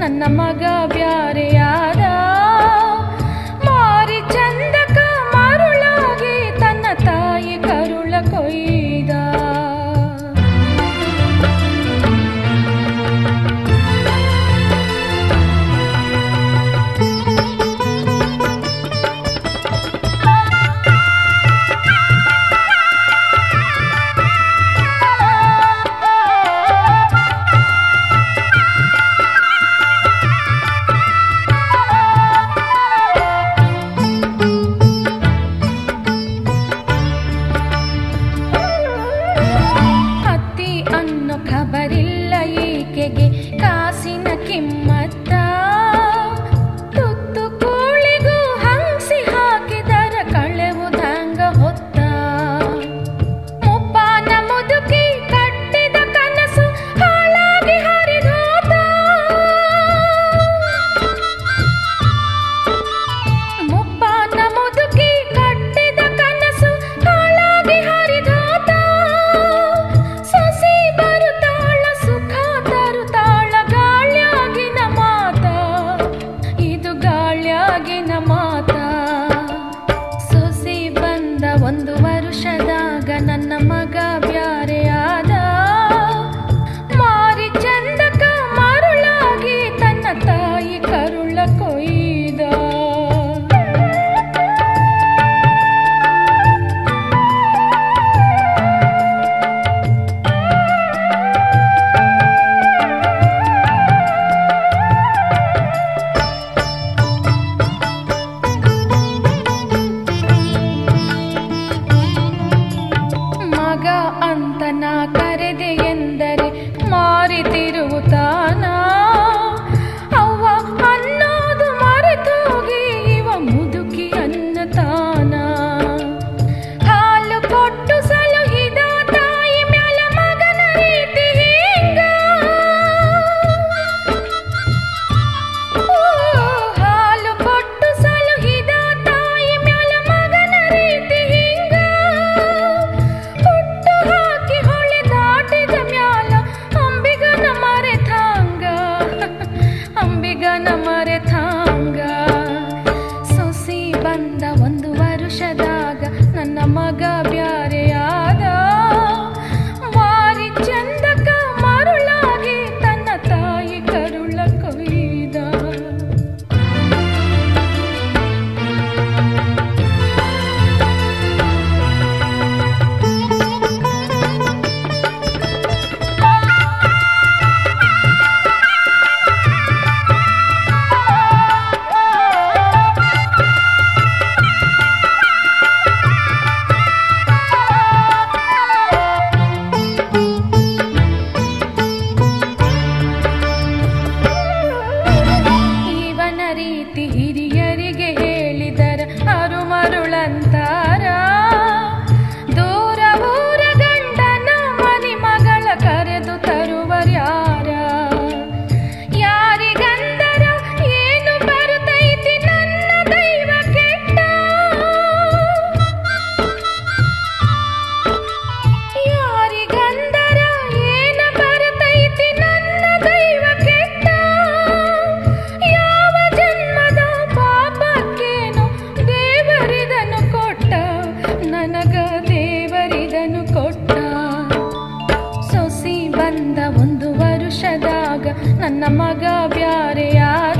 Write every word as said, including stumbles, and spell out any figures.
ನನ್ನ ಮಗ ಬ್ಯಾರೆಯಾದ.